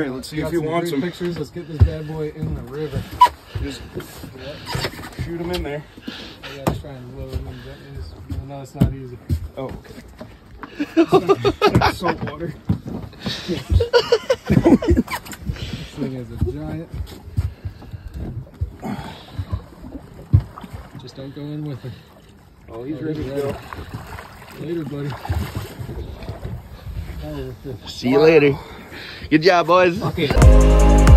right, let's see if he wants them. Pictures. Let's get this bad boy in the river. Just shoot him in there. I gotta try and load him in gently. I know it's not easy. Oh, okay. It's salt water. This thing is a giant. Just don't go in with him. Oh, he's ready to go. Later, buddy. See you later. Good job, boys. Okay.